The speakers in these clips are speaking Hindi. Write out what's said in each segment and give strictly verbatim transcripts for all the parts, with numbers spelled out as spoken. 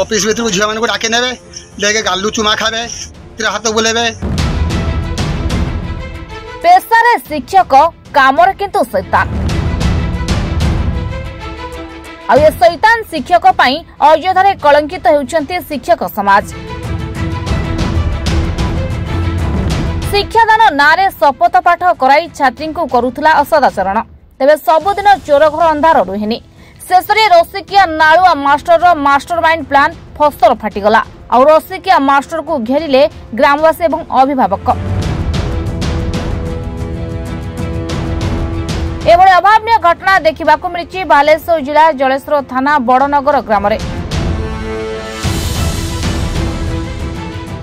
अफिस भितर झी मानक डाके ने लेके गालु चुमा खावे तीर हाथ बुलेबे। पेशारे शिक्षक कामर किंतु शैतान आ ये शैतान शिक्षक अयोधारे कलंकित होउछन्ते शिक्षक समाज। शिक्षादान नारे शपथ पाठ कराई छात्री को करुथला असदाचरण। तेबे सबुदिन चोर घर अंधार रुहेनी। शेषे रसिकिया नालुआ मास्टर मास्टरमाइंड प्लान फस्तर फाटिगला। आ रसिकिया मास्टर को घेरिले ग्रामवासी एवं अभिभावक। एभली अभावनीय घटना देखा मिली बालेश्वर जिला जलेश्वर थाना बड़नगर ग्राम।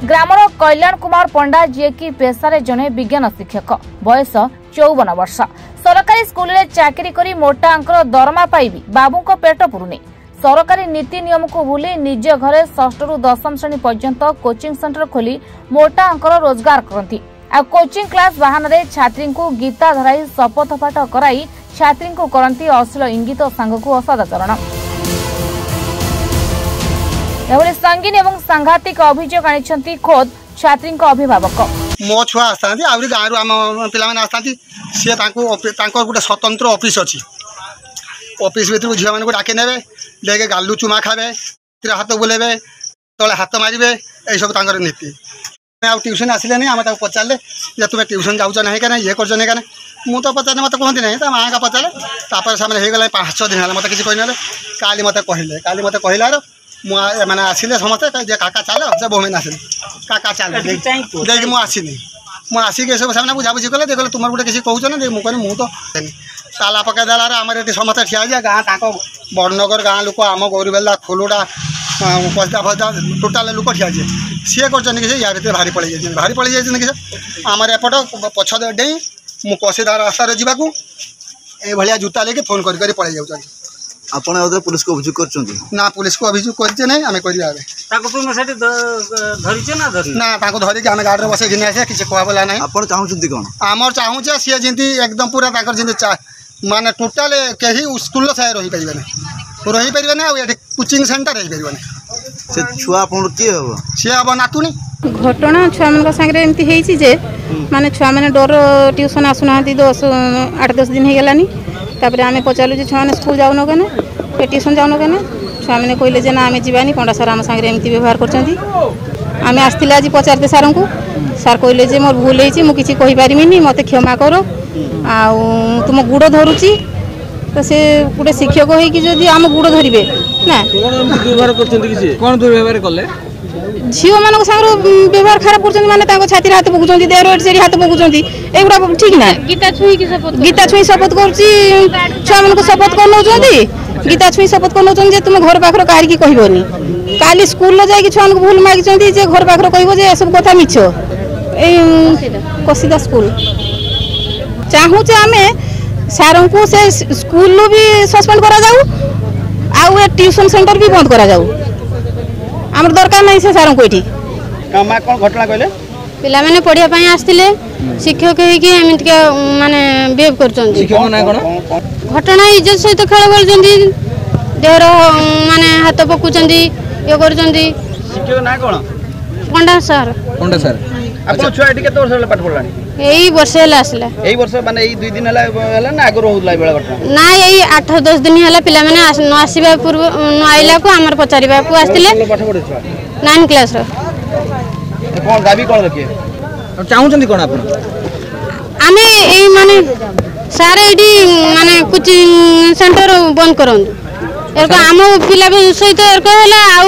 ग्रामर कल्याण कुमार पंडा जी की पेशारे जने विज्ञान शिक्षक बयस चौवन वर्ष। सरकारी स्कूल रे चाकरी करी मोटा अंकर दरमा पाइबी बाबू को पेट पुरुनी। सरकारी नीति नियम को भूली निज घरे षष्ठरू दशम श्रेणी पर्यंत कोचिंग सेंटर खोली मोटा अंकर रोजगार करती। आ कोचिंग क्लास बहान रे छात्री को गीता धराई शपथ पाठ कराई छात्री को करती अश्लील इंगित सांग को असदाचरण। एवं संगीन एवं सांघातिक अभियोग आनी खोद छात्री अभिभावक। मो छुआ आसता गाँव आम पाने आसता सी गोटे स्वतंत्र अफिस् अच्छी अफिस् भितर झी मानक डाके ने लेके गालु चुमा खावे तीर हाथ बुलेबे तले हाथ मारे यू नीति। ट्यूशन आसिले नहीं आम पचारे तुम्हें ट्यूशन जाऊ ना क्या ये करना क्या मुझे तो पचारे मत कहते नहीं माँ का पचारे से पाँच छः दिन है मतलब किसी कहना काली मत कहले काली मत कहलार मुझे आसिले समस्ते काका चल से बहुमेन आसिले काका चल देखिए मुझे आसनी मुझे आसिक सब से बुझाबुझी कले देख तुम गोटे किसी कौच ना मुझे कहनी मुझे तो ताला पकईदेला आम समस्त ठिया है गाँ ताको बड़नगर गाँ लोक आम गौरीबेला खोलुडा फजदा फजदा टोटाल लोक ठिया है सी कर या भितर भारी पड़े जाए भारी पड़े जाए आमर एपट पछ डे मुसीधा रास्तार जावाकू ये जूता लेके फोन कर पलि जाऊँ आपने पुलिस को अभियोग कर ना पुलिस को अभियोग करते नहीं आम करना धरिक आम गाड़ी में बस घिन आस किसी कहला ना चाहूँ कौन आम चाहूँ सी जमी एकदम पूरा मानने टोटाल कहीं स्कूल साय रही पारे नहीं रही पारे ना ये कोचिंग सेंटर रही छुआ किए हम सी हम नातुनी घटना छुआ मान सागर एमती जे माने छुआ मैंने डर ट्यूशन आसुना दस आठ दस दिन होगानी तापर आम पचारू छुआ मैंने स्कूल जाऊन क्या ना ट्यूशन जाऊन क्या ना छुआ मैंने कहले जे ना आम जानी पंडा सार आम सागर एमती व्यवहार करें आसते आज पचारते सार को सार कहले जे मोर भूल होती मुझे किसी कहीपरिनी मत क्षमा कर आउ तुम गुड़ धरुची तो सी गोटे शिक्षक होम गुड़ धरवे ना कौन दुर्व्यवहार कले झील मानक सागर व्यवहार खराब कर छाती हाथ पकड़ देहर हाथ पकड़ एगुड़ा ठीक ना गीता छुई गीता छुई शपथ कर छुआ मान शपथ कर नौ गीता छुई शपथ कर नौ तुम घर पाखर कहीं कहबनी काली स्कूल जाकि छुआ मान भूल मागिंट घर पाखर कह सब कथा मिछ कसिदा स्कूल चाहूचे आम सारों को से स्कूल भी सस्पेंड करा जाऊ आ ट्यूशन सेंटर भी बंद करा जाऊ आमर दरकार नहीं से सारों को ये कौन घटना कहले पिला मैंने पढ़िया पाई आस्तिले शिक्षक होइके एमटिका माने बिहेव करचों घटना इज्जत सहित खेल खेल देहर माने हाथ पकुचों ये करचों शिक्षक ना कोन पंडा सर पंडा सर आपन छुआ एटी केते वर्ष होला पाठ पड़लानी एई वर्ष होला आसला एई वर्ष माने एई दुई दिन होला होला ना आगरो होला बेला घटना ना एई आठ दस दिन होला पिला माने न आसीबा पूर्व न आइला को हमर पचारीबा को आस्तिले पाठ पढे छुआ नाइन क्लास रो कोन दाबी कोन रखिए चाहू चंदी कोन आपन आमे एई माने सारे एडी माने कोचिंग सेंटर बंद करन एरको आम पिला सहित एरको होला आ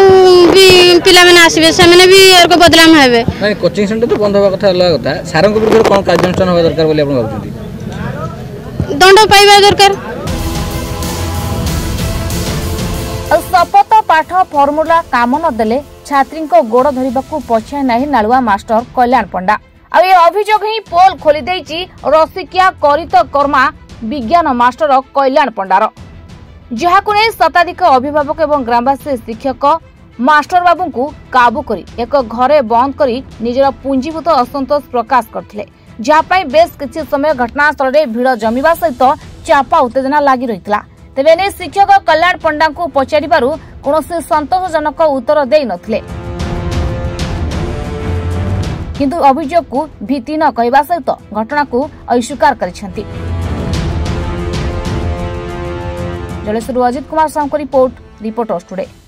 भी पिला माने आसीबे से माने भी एरको बदलाम हेबे नहीं कोचिंग सेंटर तो बंद होवा कथा होला कथा सारन को विरुद्ध कोन कार्यनुष्ठान होवा दरकार बोली आपण भाबुछथि दंड पाइबा दरकार आ शपथ पाठ फॉर्मूला काम न देले छात्री को गोड़ धरिबा को पछाय नाही नालुआ मास्टर कल्याण पंडा। आ ये अभियोग ही पोल खोली देइची रसिकिया करित कर्मा विज्ञान मास्टर कल्याण पंडार जहाकु ने शताधिक अभिभावक एवं ग्रामवासी शिक्षक मास्टर बाबू को काबू करी एक घरे बंद करी निजर पुंजीभूत असंतोष प्रकाश करथिले जहापाई बेस किछि समय घटनास्थल रे भीड़ जमीवा सहित चापा उत्तेजना लागी रहितला। तेबे ने शिक्षक कल्याण पंडा को पछाड़िबारु कौनसी संतोषजनक उत्तर दे नथिले किंतु अभियोग को भीति न कहवा सहित घटना को अस्वीकार करिसेंती। जलेश्वर अजित कुमार साहू को रिपोर्ट रिपोर्टर्स टुडे।